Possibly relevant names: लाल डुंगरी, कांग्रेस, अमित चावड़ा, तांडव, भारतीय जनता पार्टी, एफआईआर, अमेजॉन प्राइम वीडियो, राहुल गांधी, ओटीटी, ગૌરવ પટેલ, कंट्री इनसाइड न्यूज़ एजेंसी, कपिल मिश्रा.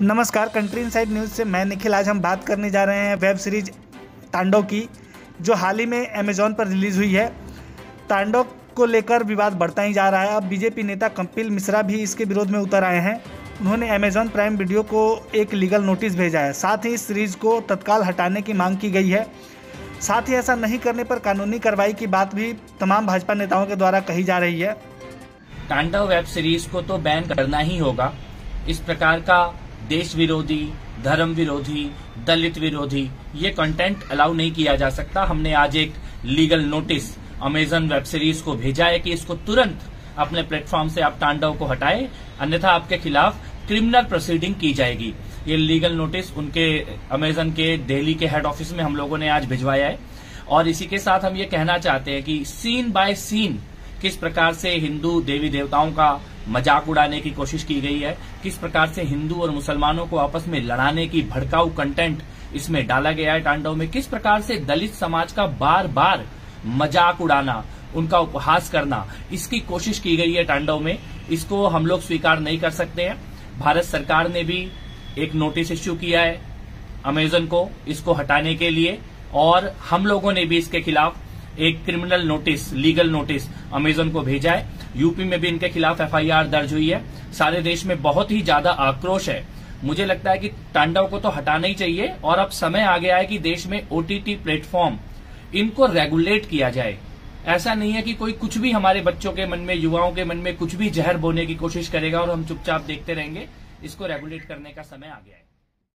नमस्कार, country inside news से मैं निखिल। आज हम बात करने जा रहे हैं वेब सीरीज तांडव की, जो हाल ही में अमेजॉन पर रिलीज़ हुई है। तांडव को लेकर विवाद बढ़ता ही जा रहा है। अब बीजेपी नेता कपिल मिश्रा भी इसके विरोध में उतर आए हैं। उन्होंने अमेजॉन प्राइम वीडियो को एक लीगल नोटिस भेजा है। साथ ही इस सीरीज़ को तत्काल हटाने की मांग की गई है। साथ ही ऐसा नहीं करने पर कानूनी कार्रवाई की बात भी तमाम भाजपा नेताओं के द्वारा कही जा रही है। तांडव वेब सीरीज़ को तो बैन करना ही होगा। इस प्रकार का देश विरोधी, धर्म विरोधी, दलित विरोधी ये कंटेंट अलाउ नहीं किया जा सकता। हमने आज एक legal notice Amazon web series को भेजा है कि इसको तुरंत अपने प्लेटफॉर्म से आप तांडव को हटाएं, अन्यथा आपके खिलाफ क्रिमिनल प्रोसीडिंग की जाएगी। ये लीगल नोटिस उनके अमेजन के दिल्ली के हेड ऑफिस में हम लोगों ने आज भिजवाया है। और इसी के साथ हम ये कहना चाहते हैं कि सीन बाय सीन किस प्रकार से हिंदू देवी देवताओं का मजाक उड़ाने की कोशिश की गई है, किस प्रकार से हिंदू और मुसलमानों को आपस में लड़ाने की भड़काऊ कंटेंट इसमें डाला गया है तांडव में, किस प्रकार से दलित समाज का बार बार मजाक उड़ाना, उनका उपहास करना, इसकी कोशिश की गई है तांडव में। इसको हम लोग स्वीकार नहीं कर सकते हैं। भारत सरकार ने भी एक नोटिस इश्यू किया है अमेजन को इसको हटाने के लिए, और हम लोगों ने भी इसके खिलाफ एक criminal notice, legal notice Amazon को भेजा है। यूपी में भी इनके खिलाफ एफआईआर दर्ज हुई है। सारे देश में बहुत ही ज्यादा आक्रोश है। मुझे लगता है कि तांडव को तो हटाना ही चाहिए, और अब समय आ गया है कि देश में ओटीटी प्लेटफॉर्म इनको रेगुलेट किया जाए। ऐसा नहीं है कि कोई कुछ भी हमारे बच्चों के मन में, युवाओं के मन में कुछ भी जहर बोने की कोशिश करेगा और हम चुपचाप देखते रहेंगे। इसको रेगुलेट करने का समय आ गया है।